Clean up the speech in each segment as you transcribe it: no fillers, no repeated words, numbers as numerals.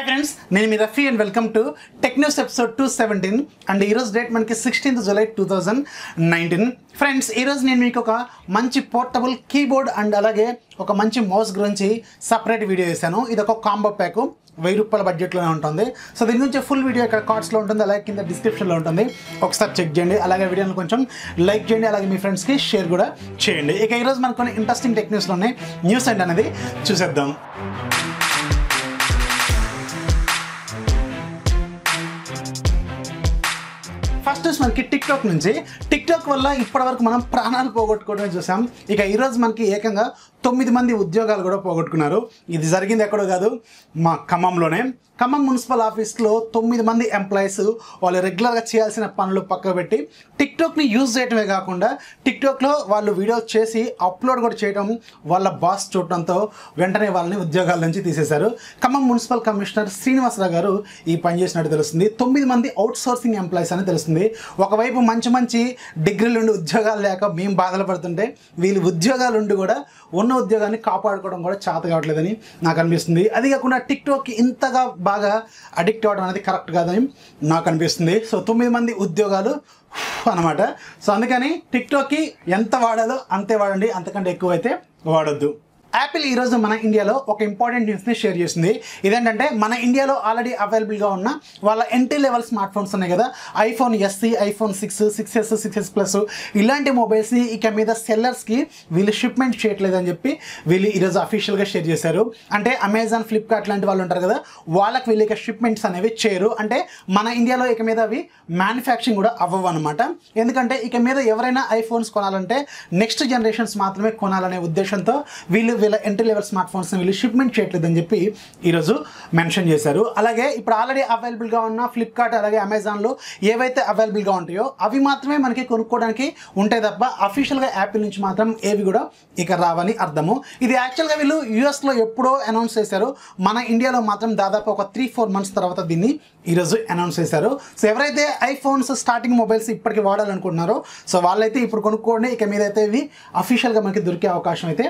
Hi friends, I am Rafi and welcome to Tech News episode 217 and today's date is 16th July 2019. Friends, today's name is a portable keyboard and a mouse separate video. This is a combo pack. ₹1000 budget lo untundi. So deen gurinchi full video ikkada cards lo untundi, like in the description lo untundi. Okasari check cheyandi. Alage video ni koncham like cheyandi, alage mee friends ki share kuda cheyandi. Ika ee roju manaku konni interesting tech news lo unnayi news and anadi chuseddam. First news manki TikTok nunchi. TikTok valla ippadivaraku manam pranalu pogottuvadam chusam. Ika ee roju manki ekanga 9 మంది ఉద్యోగాలు కూడా పోగొట్టుకున్నారు. ఇది జరిగింది ఎక్కడో కాదు, మా ఖమ్మంలోనే. Khammam municipal ఆఫీస్లో 9 మంది ఎంప్లాయీస్ వాళ్ళు రెగ్యులర్గా చేయాల్సిన పనులు పక్కబెట్టి టిక్టాక్ని యూజ్ చేయటమే కాకుండా టిక్టాక్లో వాళ్ళు వీడియో చేసి అప్లోడ్ కూడా చేయడం వాళ్ళ బాస్ చూడటంతో వెంటనే వాళ్ళని ఉద్యోగాల నుంచి తీసేశారు. ఖమ్మం మున్సిపల్ కమిషనర్ శ్రీనివాస్ రావు గారు ఈ పని చేసినట్టు తెలుస్తుంది. 9 మంది అవుట్ సోర్సింగ్ ఎంప్లాయీస్ అని తెలుస్తుంది. ఒకవైపు మంచి మంచి డిగ్రీలు ఉండి ఉద్యోగాలు లేక మేము బాధలు పడుతుంటే వీళ్ళు ఉద్యోగాలు ఉండి కూడా ఉద్యోగాన్ని కాపాడుకోవడం కూడా చేత కావట్లేదని నాకు అనిపిస్తుంది. అది కాకుండా టిక్టాక్కి ఇంతగా బాగా అడిక్ట్ అవ్వడం అనేది కరెక్ట్ కాదని నాకు అనిపిస్తుంది. సో 9 మంది ఉద్యోగాలు అన్నమాట. సో అందుకని టిక్టాక్కి ఎంత వాడాలో అంతే వాడండి, అంతకంటే ఎక్కువ అయితే వాడొద్దు. యాపిల్ ఈరోజు మన ఇండియాలో ఒక ఇంపార్టెంట్ న్యూస్ని షేర్ చేసింది. ఇదేంటంటే మన ఇండియాలో ఆల్రెడీ అవైలబుల్గా ఉన్న వాళ్ళ ఎంట్రీ లెవెల్ స్మార్ట్ ఫోన్స్ ఉన్నాయి కదా, iPhone SE, iPhone 6, 6S, 6S plus ఇలాంటి మొబైల్స్ని ఇక మీద సెల్లర్స్కి వీళ్ళు షిప్మెంట్ చేయట్లేదని చెప్పి వీళ్ళు ఈరోజు అఫీషియల్గా షేర్ చేశారు. అంటే అమెజాన్, ఫ్లిప్కార్ట్ లాంటి వాళ్ళు ఉంటారు కదా, వాళ్ళకి వీళ్ళు ఇక షిప్మెంట్స్ అనేవి చేయరు. అంటే మన ఇండియాలో ఇక మీద అవి మ్యానుఫ్యాక్చరింగ్ కూడా అవ్వవు అనమాట. ఎందుకంటే ఇక మీద ఎవరైనా ఐఫోన్స్ కొనాలంటే నెక్స్ట్ జనరేషన్స్ మాత్రమే కొనాలనే ఉద్దేశంతో వీళ్ళ ఎంట్రీ లెవెల్ స్మార్ట్ ఫోన్స్ని వీళ్ళు షిప్మెంట్ చేయట్లేదని చెప్పి ఈరోజు మెన్షన్ చేశారు. అలాగే ఇప్పుడు ఆల్రెడీ అవైలబుల్గా ఉన్న ఫ్లిప్కార్ట్ అలాగే అమెజాన్లో ఏవైతే అవైలబుల్గా ఉంటాయో అవి మాత్రమే మనకి కొనుక్కోవడానికి ఉంటాయి తప్ప అఫీషియల్గా యాపిల్ నుంచి మాత్రం ఏవి కూడా ఇక రావని అర్థము. ఇది యాక్చువల్గా వీళ్ళు యూఎస్లో ఎప్పుడో అనౌన్స్ చేశారు, మన ఇండియాలో మాత్రం దాదాపు ఒక 3-4 మంత్స్ తర్వాత దీన్ని ఈరోజు అనౌన్స్ చేశారు. సో ఎవరైతే ఐఫోన్స్ స్టార్టింగ్ మొబైల్స్ ఇప్పటికీ వాడాలనుకుంటున్నారో సో వాళ్ళైతే ఇప్పుడు కొనుక్కోండి, ఇక మీదైతే ఇవి అఫీషియల్గా మనకి దొరికే అవకాశం అయితే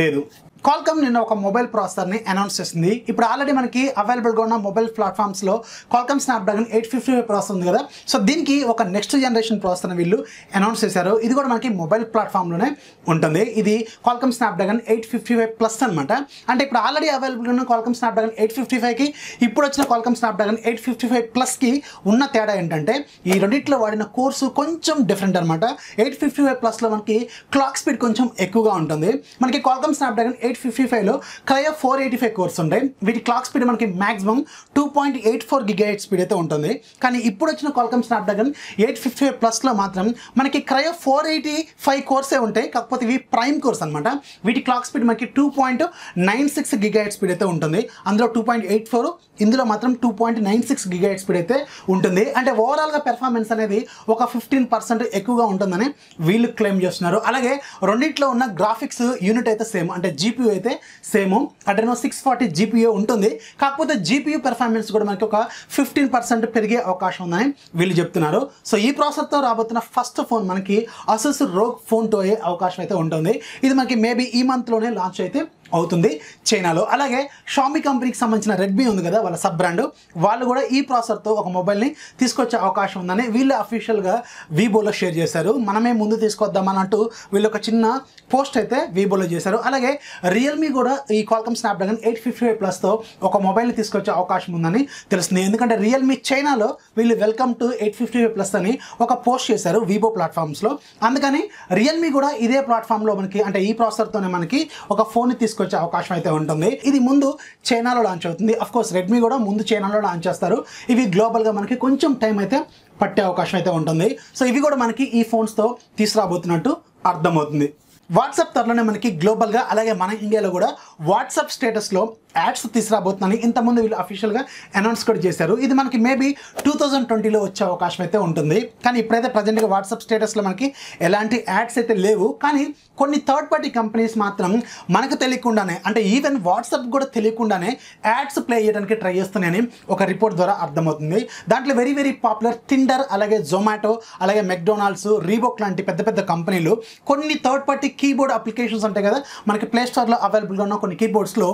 లేదు. Qualcomm నిన్న ఒక మొబైల్ ప్రాసెసర్ని అనౌన్స్ చేసింది. ఇప్పుడు ఆల్రెడీ మనకి అవైలబుల్గా ఉన్న మొబైల్ ప్లాట్ఫామ్స్లో Qualcomm Snapdragon 855 Plus ఉంది కదా, సో దీనికి ఒక నెక్స్ట్ జనరేషన్ ప్రాసెసర్ని వీళ్ళు అనౌన్స్ చేశారు. ఇది కూడా మనకి మొబైల్ ప్లాట్ఫామ్లోనే ఉంటుంది. ఇది Qualcomm Snapdragon 855 Plus అనమాట. అంటే ఇప్పుడు ఆల్రెడీ అవైలబుల్గా ఉన్న Qualcomm Snapdragon 855కి ఇప్పుడు వచ్చిన Qualcomm Snapdragon 855 Plusకి ఉన్న తేడా ఏంటంటే ఈ రెండిట్లో వాడిన కోర్సు కొంచెం డిఫరెంట్ అనమాట. 855 Plusలో మనకి క్లాక్ స్పీడ్ కొంచెం ఎక్కువగా ఉంటుంది. మనకి Qualcomm Snapdragon 855లో క్రయో 485 కోర్స్ ఉంటాయి. వీటి క్లాక్ స్పీడ్ మనకి మ్యాక్సిమం 2.84 GHz స్పీడ్ అయితే ఉంటుంది. కానీ ఇప్పుడు వచ్చిన Qualcomm Snapdragon 855 ప్లస్లో మాత్రం మనకి క్రయో 485 కోర్సే ఉంటాయి, కాకపోతే ఇవి ప్రైమ్ కోర్స్ అనమాట. వీటి క్లాక్ స్పీడ్ మనకి 2.96 GHz స్పీడ్ అయితే ఉంటుంది. అందులో 2.84, ఇందులో మాత్రం 2.96 GHz స్పీడ్ అయితే ఉంటుంది. అంటే ఓవరాల్గా పెర్ఫార్మెన్స్ అనేది ఒక 15% ఎక్కువగా ఉంటుందని వీళ్ళు క్లెయిమ్ చేస్తున్నారు. అలాగే రెండింటిలో ఉన్న గ్రాఫిక్స్ యూనిట్ అయితే సేమ్, అంటే GPU అయితే సేమ్, Adreno 640 GPU ఉంటుంది. కాకపోతే GPU పెర్ఫార్మెన్స్ కూడా మనకి ఒక 15% పెరిగే అవకాశం ఉందని వీళ్ళు చెప్తున్నారు. సో ఈ ప్రాసెసర్తో రాబోతున్న ఫస్ట్ ఫోన్ మనకి ASUS ROG Phone 2 అయ్యే అవకాశం అయితే ఉంటుంది. ఇది మనకి మేబీ ఈ మంత్లోనే లాంచ్ అయితే అవుతుంది చైనాలో. అలాగే Xiaomi కంపెనీకి సంబంధించిన రెడ్మీ ఉంది కదా, వాళ్ళ సబ్ బ్రాండ్, వాళ్ళు కూడా ఈ ప్రాసెసర్తో ఒక మొబైల్ని తీసుకొచ్చే అవకాశం ఉందని వీళ్ళు అఫీషియల్గా వీబోలో షేర్ చేశారు. మనమే ముందు తీసుకొద్దామని అంటూ వీళ్ళు ఒక చిన్న పోస్ట్ అయితే వీబోలో చేశారు. అలాగే రియల్మీ కూడా ఈ Qualcomm Snapdragon 855 ప్లస్తో ఒక మొబైల్ని తీసుకొచ్చే అవకాశం ఉందని తెలుస్తుంది. ఎందుకంటే రియల్మీ చైనాలో వీళ్ళు వెల్కమ్ టు 855 ప్లస్ అని ఒక పోస్ట్ చేశారు వీబో ప్లాట్ఫామ్స్లో. అందుకని రియల్మీ కూడా ఇదే ప్లాట్ఫామ్లో మనకి అంటే ఈ ప్రాసెసర్తోనే మనకి ఒక ఫోన్ని తీసుకొచ్చే అవకాశం అయితే ఉంటుంది. ఇది ముందు చైనాలో లాంచ్ అవుతుంది. అఫ్కోర్స్ రెడ్మీ కూడా ముందు చైనాలో లాంచ్ చేస్తారు. ఇవి గ్లోబల్గా మనకి కొంచెం టైం అయితే పట్టే అవకాశం అయితే ఉంటుంది. సో ఇవి కూడా మనకి ఈ ఫోన్స్తో తీసుకురాబోతున్నట్టు అర్థమవుతుంది. వాట్సాప్ త్వరలోనే మనకి గ్లోబల్గా అలాగే మన ఇండియాలో కూడా వాట్సాప్ స్టేటస్లో యాడ్స్ తీసుకురాబోతుందని ఇంతకుముందు వీళ్ళు అఫీషియల్గా అనౌన్స్ కూడా చేశారు. ఇది మనకి మేబీ 2020లో వచ్చే అవకాశం అయితే ఉంటుంది. కానీ ఇప్పుడైతే ప్రజెంట్గా వాట్సాప్ స్టేటస్లో మనకి ఎలాంటి యాడ్స్ అయితే లేవు. కానీ కొన్ని థర్డ్ పార్టీ కంపెనీస్ మాత్రం మనకు తెలియకుండానే, అంటే ఈవెన్ వాట్సాప్ కూడా తెలియకుండానే యాడ్స్ ప్లే చేయడానికి ట్రై చేస్తున్నాయని ఒక రిపోర్ట్ ద్వారా అర్థమవుతుంది. దాంట్లో వెరీ పాపులర్ టిండర్, అలాగే జొమాటో, అలాగే మెక్డొనాల్డ్స్, రీబోక్ లాంటి పెద్ద పెద్ద కంపెనీలు కొన్ని థర్డ్ పార్టీ కీబోర్డ్ అప్లికేషన్స్ ఉంటాయి కదా మనకి ప్లేస్టోర్లో అవైలబుల్గా ఉన్న కొన్ని కీబోర్డ్స్లో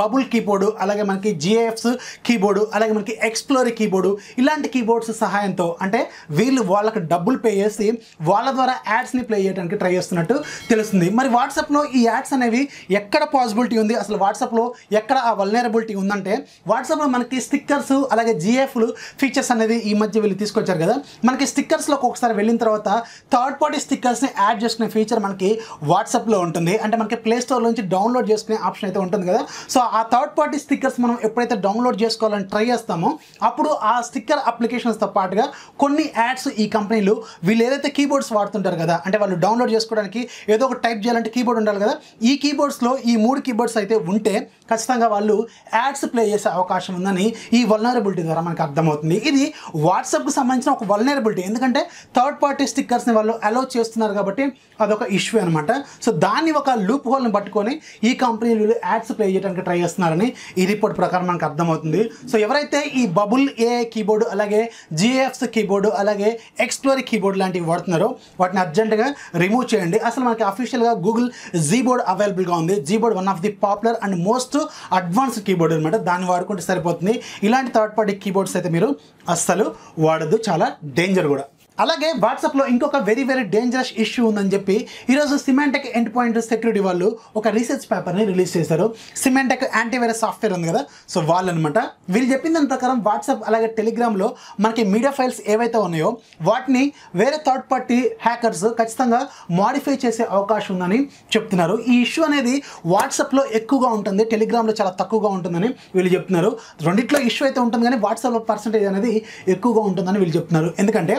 bubble keyboard, alage manaki GIFs keyboard, alage manaki Explorer keyboard, ilanti keyboards sahayanto ante veelu vallaku double pay chesi valla dwara ads ni play cheyadaniki try chestunnattu telustundi. Mari WhatsApp lo ee ads anevi ekkada possibility undi, asalu WhatsApp lo ekkada aa vulnerability undante WhatsApp lo manaki stickers alage GIF lu features anevi ee madhya veelu teeskocharu kada. Manaki stickers lo okkasari vellin tarvata third party stickers ni add chesukune feature manaki WhatsApp lo untundi. Ante manaki Play Store lo nunchi download చేసుకునే option అయితే ఉంటుంది కదా. So ఆ third party stickers మనం ఎప్పుడైతే download చేసుకోవాలని try చేస్తామో అప్పుడు ఆ స్టిక్కర్ అప్లికేషన్స్తో పాటుగా కొన్ని యాడ్స్ ఈ కంపెనీలు వీళ్ళు ఏదైతే కీబోర్డ్స్ వాడుతుంటారు కదా, అంటే వాళ్ళు డౌన్లోడ్ చేసుకోవడానికి ఏదో ఒక టైప్ చేయాలంటే కీబోర్డ్ ఉండాలి కదా, ఈ కీబోర్డ్స్లో ఈ మూడు కీబోర్డ్స్ అయితే ఉంటే ఖచ్చితంగా వాళ్ళు యాడ్స్ ప్లే చేసే అవకాశం ఉందని ఈ వల్నరబిలిటీ ద్వారా మనకు అర్థమవుతుంది. ఇది వాట్సాప్కి సంబంధించిన ఒక వల్నరబిలిటీ, ఎందుకంటే థర్డ్ పార్టీ స్టిక్కర్స్ని వాళ్ళు అలౌ చేస్తున్నారు కాబట్టి అదొక ఇష్యూ అనమాట. సో దాన్ని ఒక లూప్ హోల్ని పట్టుకొని ఈ కంపెనీలు యాడ్స్ ప్లే చేయడానికి ట్రై చేస్తున్నారని ఈ రిపోర్ట్ ప్రకారం మనకు అర్థమవుతుంది. సో ఎవరైతే ఈ బబుల్ ఏఐ కీబోర్డు, అలాగే జిఎఫ్స్ కీబోర్డు, అలాగే ఎక్స్ప్లోర్ కీబోర్డ్ లాంటివి వాడుతున్నారో వాటిని అర్జెంట్గా రిమూవ్ చేయండి. అసలు మనకి అఫీషియల్గా గూగుల్ జీ బోర్డ్ అవైలబుల్గా ఉంది. Gboard one of the popular and most advanced keyboard అనమాట. దాన్ని వాడుకుంటే సరిపోతుంది. ఇలాంటి థర్డ్ పార్టీ కీబోర్డ్స్ అయితే మీరు అస్సలు వాడద్దు, చాలా డేంజర్ కూడా. అలాగే వాట్సాప్లో ఇంకొక వెరీ డేంజరస్ ఇష్యూ ఉందని చెప్పి ఈరోజు సిమాంటెక్ ఎండ్ పాయింట్ సెక్యూరిటీ వాళ్ళు ఒక రీసెర్చ్ పేపర్ని రిలీజ్ చేశారు. సిమాంటెక్ యాంటీవైరస్ సాఫ్ట్వేర్ ఉంది కదా, సో వాళ్ళు అనమాట. వీళ్ళు చెప్పిన దాని ప్రకారం వాట్సాప్ అలాగే టెలిగ్రామ్లో మనకి మీడియా ఫైల్స్ ఏవైతే ఉన్నాయో వాటిని వేరే థర్డ్ పార్టీ హ్యాకర్స్ ఖచ్చితంగా మాడిఫై చేసే అవకాశం ఉందని చెప్తున్నారు. ఈ ఇష్యూ అనేది వాట్సాప్లో ఎక్కువగా ఉంటుంది, టెలిగ్రామ్లో చాలా తక్కువగా ఉంటుందని వీళ్ళు చెప్తున్నారు. రెండిట్లో ఇష్యూ అయితే ఉంటుంది కానీ వాట్సాప్లో పర్సంటేజ్ అనేది ఎక్కువగా ఉంటుందని వీళ్ళు చెప్తున్నారు. ఎందుకంటే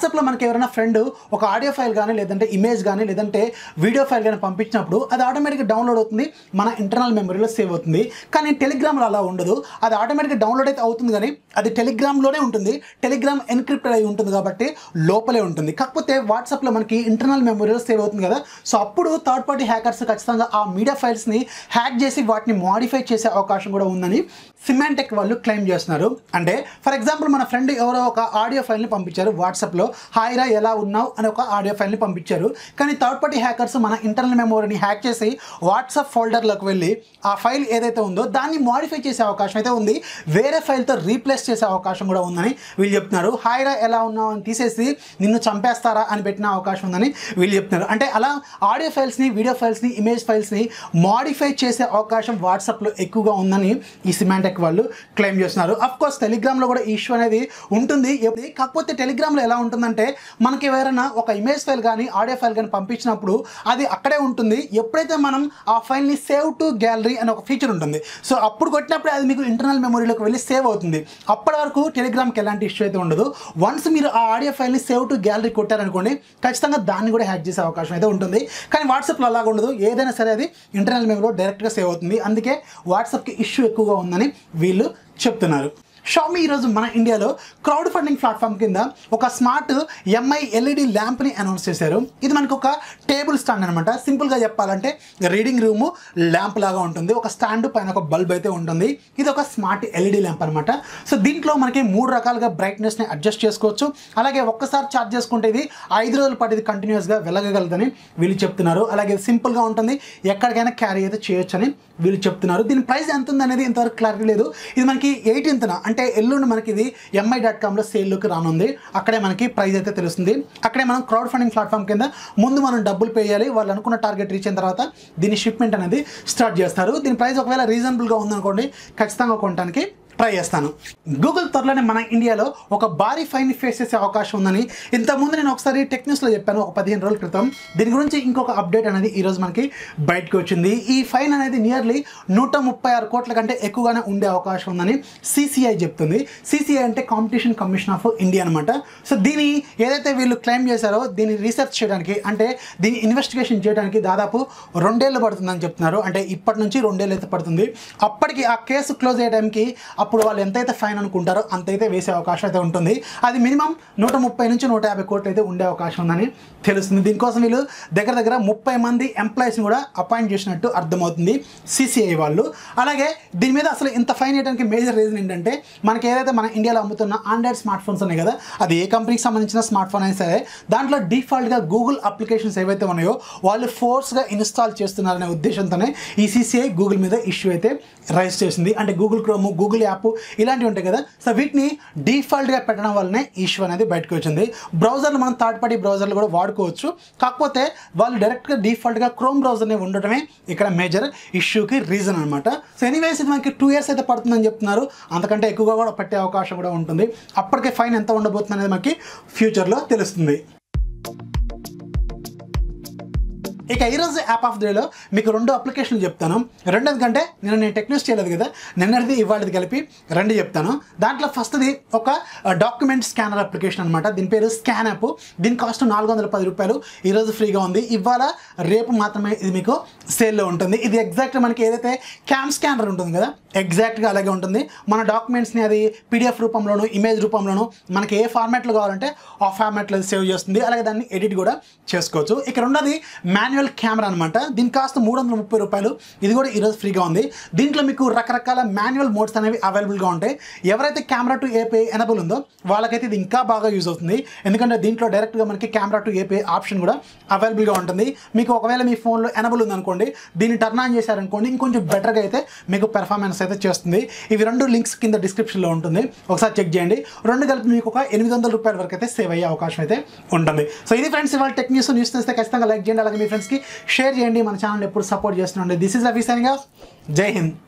వాట్సాప్లో మనకి ఎవరైనా ఫ్రెండ్ ఒక ఆడియో ఫైల్ కానీ, లేదంటే ఇమేజ్ కానీ, లేదంటే వీడియో ఫైల్ కానీ పంపించినప్పుడు అది ఆటోమేటిక్గా డౌన్లోడ్ అవుతుంది, మన ఇంటర్నల్ మెమరీలో సేవ్ అవుతుంది. కానీ టెలిగ్రామ్లో అలా ఉండదు. అది ఆటోమేటిక్గా డౌన్లోడ్ అయితే అవుతుంది కానీ అది టెలిగ్రామ్లోనే ఉంటుంది. టెలిగ్రామ్ ఎన్క్రిప్టెడ్ అయి ఉంటుంది కాబట్టి లోపలే ఉంటుంది. కాకపోతే వాట్సాప్లో మనకి ఇంటర్నల్ మెమరీలో సేవ్ అవుతుంది కదా, సో అప్పుడు థర్డ్ పార్టీ హ్యాకర్స్ ఖచ్చితంగా ఆ మీడియా ఫైల్స్ని హ్యాక్ చేసి వాటిని మాడిఫై చేసే అవకాశం కూడా ఉందని సిమాంటెక్ వాళ్ళు క్లెయిమ్ చేస్తున్నారు. అంటే ఫర్ ఎగ్జాంపుల్ మన ఫ్రెండ్ ఎవరో ఒక ఆడియో ఫైల్ని పంపించారు వాట్సాప్లో, హాయిరా ఎలా ఉన్నావు అని ఒక ఆడియో ఫైల్ని పంపించారు. కానీ థర్డ్ పార్టీ హ్యాకర్స్ మన ఇంటర్నల్ మెమోరీని హ్యాక్ చేసి వాట్సాప్ ఫోల్డర్లోకి వెళ్ళి ఆ ఫైల్ ఏదైతే ఉందో దాన్ని మాడిఫై చేసే అవకాశం అయితే ఉంది, వేరే ఫైల్తో రీప్లేస్ చేసే అవకాశం కూడా ఉందని వీళ్ళు చెప్తున్నారు. హాయిరా ఎలా ఉన్నావు అని తీసేసి నిన్ను చంపేస్తారా అని పెట్టిన అవకాశం ఉందని వీళ్ళు చెప్తున్నారు. అంటే అలా ఆడియో ఫైల్స్ని, వీడియో ఫైల్స్ని, ఇమేజ్ ఫైల్స్ని మాడిఫై చేసే అవకాశం వాట్సాప్లో ఎక్కువగా ఉందని ఈ సిమాంటెక్ వాళ్ళు క్లెయిమ్ చేస్తున్నారు. అఫ్కోర్స్ టెలిగ్రామ్లో కూడా ఈ ఇష్యూ అనేది ఉంటుంది. కాకపోతే టెలిగ్రామ్లో ఎలా ఉంటుంది అంటే మనకి ఎవరైనా ఒక ఇమేజ్ ఫైల్ కానీ, ఆడియో ఫైల్ కానీ పంపించినప్పుడు అది అక్కడే ఉంటుంది. ఎప్పుడైతే మనం ఆ ఫైల్ని సేవ్ టు గ్యాలరీ అని ఒక ఫీచర్ ఉంటుంది, సో అప్పుడు కొట్టినప్పుడు అది మీకు ఇంటర్నల్ మెమరీలోకి వెళ్ళి సేవ్ అవుతుంది. అప్పటి వరకు టెలిగ్రామ్కి ఎలాంటి ఇష్యూ అయితే ఉండదు. వన్స్ మీరు ఆ ఆడియో ఫైల్ని సేవ్ టు గ్యాలరీ కొట్టారనుకోండి, ఖచ్చితంగా దాన్ని కూడా హ్యాక్ చేసే అవకాశం అయితే ఉంటుంది. కానీ వాట్సాప్లో అలాగ ఉండదు. ఏదైనా సరే అది ఇంటర్నల్ మెమరీలో డైరెక్ట్గా సేవ్ అవుతుంది. అందుకే వాట్సాప్కి ఇష్యూ ఎక్కువగా ఉందని వీళ్ళు చెప్తున్నారు. షామీ ఈరోజు మన ఇండియాలో క్రౌడ్ ఫండింగ్ ప్లాట్ఫామ్ కింద ఒక స్మార్ట్ ఎంఐ ఎల్ఈడి ల్యాంప్ని అనౌన్స్ చేశారు. ఇది మనకు ఒక టేబుల్ స్టాండ్ అనమాట. సింపుల్గా చెప్పాలంటే రీడింగ్ రూము ల్యాంప్ లాగా ఉంటుంది. ఒక స్టాండ్ పైన ఒక బల్బ్ అయితే ఉంటుంది. ఇది ఒక స్మార్ట్ ఎల్ఈడి ల్యాంప్ అనమాట. సో దీంట్లో మనకి 3 రకాలుగా బ్రైట్నెస్ని అడ్జస్ట్ చేసుకోవచ్చు. అలాగే ఒక్కసారి ఛార్జ్ చేసుకుంటే ఇది 5 రోజుల పాటు ఇది కంటిన్యూస్గా వెలగగలదని వీళ్ళు చెప్తున్నారు. అలాగే సింపుల్గా ఉంటుంది, ఎక్కడికైనా క్యారీ అయితే చేయొచ్చని వీళ్ళు చెప్తున్నారు. దీని ప్రైస్ ఎంత ఉందనేది ఇంతవరకు క్లారిటీ లేదు. ఇది మనకి 18th అంటే ఎల్లుండి మనకి ఇది MI.comలో సేల్లోకి రానుంది. అక్కడే మనకి ప్రైజ్ అయితే తెలుస్తుంది. అక్కడే మనం క్రౌడ్ ఫండింగ్ ప్లాట్ఫామ్ కింద ముందు మనం డబ్బులు పే చేయాలి, వాళ్ళు అనుకున్న టార్గెట్ రీచ్ అయిన తర్వాత దీని షిప్మెంట్ అనేది స్టార్ట్ చేస్తారు. దీని ప్రైస్ ఒకవేళ రీజనబుల్గా ఉందనుకోండి ఖచ్చితంగా కొనడానికి ట్రై చేస్తాను. గూగుల్ త్వరలోనే మన ఇండియాలో ఒక భారీ ఫైన్ ఫేస్ చేసే అవకాశం ఉందని ఇంతకుముందు నేను ఒకసారి టెక్ న్యూస్లో చెప్పాను, ఒక 15 రోజుల క్రితం. దీని గురించి ఇంకొక అప్డేట్ అనేది ఈరోజు మనకి బయటకు వచ్చింది. ఈ ఫైన్ అనేది నియర్లీ 136 కోట్ల కంటే ఎక్కువగానే ఉండే అవకాశం ఉందని CCI చెప్తుంది. CCI అంటే కాంపిటీషన్ కమిషన్ ఆఫ్ ఇండియా అనమాట. సో దీని ఏదైతే వీళ్ళు క్లెయిమ్ చేశారో దీన్ని రీసెర్చ్ చేయడానికి, అంటే దీన్ని ఇన్వెస్టిగేషన్ చేయడానికి దాదాపు 2 ఏళ్ళు పడుతుందని చెప్తున్నారు. అంటే ఇప్పటి నుంచి 2 ఏళ్ళు అయితే పడుతుంది. అప్పటికి ఆ కేసు క్లోజ్ అయ్యే టైంకి అప్పుడు వాళ్ళు ఎంతైతే ఫైన్ అనుకుంటారో అంతైతే వేసే అవకాశం అయితే ఉంటుంది. అది మినిమం 130 నుంచి 150 కోట్లు అయితే ఉండే అవకాశం ఉందని తెలుస్తుంది. దీనికోసం వీళ్ళు దగ్గర దగ్గర 30 మంది ఎంప్లాయీస్ని కూడా అపాయింట్ చేసినట్టు అర్థమవుతుంది సిసిఐ వాళ్ళు. అలాగే దీని మీద అసలు ఇంత ఫైన్ వేయడానికి మేజర్ రీజన్ ఏంటంటే, మనకి ఏదైతే మన ఇండియాలో అమ్ముతున్న ఆండ్రాయిడ్ స్మార్ట్ ఫోన్స్ ఉన్నాయి కదా, అది ఏ కంపెనీకి సంబంధించిన స్మార్ట్ ఫోన్ అయినా సరే దాంట్లో డిఫాల్ట్గా గూగుల్ అప్లికేషన్స్ ఏవైతే ఉన్నాయో వాళ్ళు ఫోర్స్గా ఇన్స్టాల్ చేస్తున్నారనే ఉద్దేశంతోనే ఈ సిసిఐ గూగుల్ మీద ఇష్యూ అయితే రైజ్ చేసింది. అంటే గూగుల్ క్రోమ్, గూగుల్ యాప్ ఇలాంటివి ఉంటాయి కదా, సో వీటిని డిఫాల్ట్గా పెట్టడం వల్లనే ఇష్యూ అనేది బయటకు వచ్చింది. బ్రౌజర్లు మనం థర్డ్ పార్టీ బ్రౌజర్లు కూడా వాడుకోవచ్చు, కాకపోతే వాళ్ళు డైరెక్ట్గా డిఫాల్ట్గా క్రోమ్ బ్రౌజర్ని ఉండటమే ఇక్కడ మేజర్ ఇష్యూకి రీజన్ అనమాట. సో ఎనీవేస్ ఇది మనకి 2 years అయితే పడుతుందని చెప్తున్నారు, అంతకంటే ఎక్కువగా కూడా పట్టే అవకాశం కూడా ఉంటుంది. అప్పటికే ఫైన్ ఎంత ఉండబోతుంది అనేది మనకి ఫ్యూచర్లో తెలుస్తుంది. ఇక ఈరోజు యాప్ ఆఫ్ ద డేలో మీకు 2 అప్లికేషన్లు చెప్తాను. రెండు ఎందుకంటే నేను టెక్నిక్స్ చేయలేదు కదా, నిన్నటిది ఇవాళది కలిపి 2 చెప్తాను. దాంట్లో ఫస్ట్ది ఒక డాక్యుమెంట్ స్కానర్ అప్లికేషన్ అనమాట. దీని పేరు స్కాన్ యాప్. దీని కాస్ట్ ₹410. ఈరోజు ఫ్రీగా ఉంది, ఇవాళ రేపు మాత్రమే ఇది మీకు సేల్లో ఉంటుంది. ఇది ఎగ్జాక్ట్ మనకి ఏదైతే క్యామ్ స్కానర్ ఉంటుంది కదా ఎగ్జాక్ట్గా అలాగే ఉంటుంది. మన డాక్యుమెంట్స్ని అది పీడిఎఫ్ రూపంలోను, ఇమేజ్ రూపంలోను, మనకి ఏ ఫార్మాట్లో కావాలంటే ఆ ఫార్మాట్లో సేవ్ చేస్తుంది. అలాగే దాన్ని ఎడిట్ కూడా చేసుకోవచ్చు. ఇక రెండోది మాన్యువల్ కెమెరా అనమాట. దీని కాస్ట్ ₹330. ఇది కూడా ఈరోజు ఫ్రీగా ఉంది. దీంట్లో మీకు రకరకాల మాన్యువల్ మోడ్స్ అనేవి అవైలబుల్గా ఉంటాయి. ఎవరైతే కెమెరా టు ఏపీఐ ఎనబుల్ ఉందో వాళ్ళకైతే ఇది ఇంకా బాగా యూజ్ అవుతుంది, ఎందుకంటే దీంట్లో డైరెక్ట్గా మనకి కెమెరా టు ఏపీఐ ఆప్షన్ కూడా అవైలబుల్గా ఉంటుంది. మీకు ఒకవేళ మీ ఫోన్లో ఎనబుల్ ఉందనుకోండి, దీన్ని టర్న్ ఆన్ చేశారనుకోండి, ఇంకొంచెం బెటర్గా అయితే మీకు పెర్ఫార్మెన్స్ అయితే చేస్తుంది. ఇవి 2 లింక్స్ కింద డిస్క్రిప్షన్లో ఉంటుంది, ఒకసారి చెక్ చేయండి. 2 కలిపి మీకు ఒక ₹800 వరకు అయితే సేవ్ అయ్యే అవకాశం అయితే ఉంటుంది. సో ఇది ఫ్రెండ్స్ ఇవాళ టెక్ న్యూస్. న్యూస్ తెలిస్తే ఖచ్చితంగా లైక్ చేయండి, అలాగే మీ ఫ్రెండ్స్ షేర్ చేయండి. మన ఛానల్ ఎప్పుడు సపోర్ట్ చేస్తుండే. This is Ravi signing off. Jai Hind.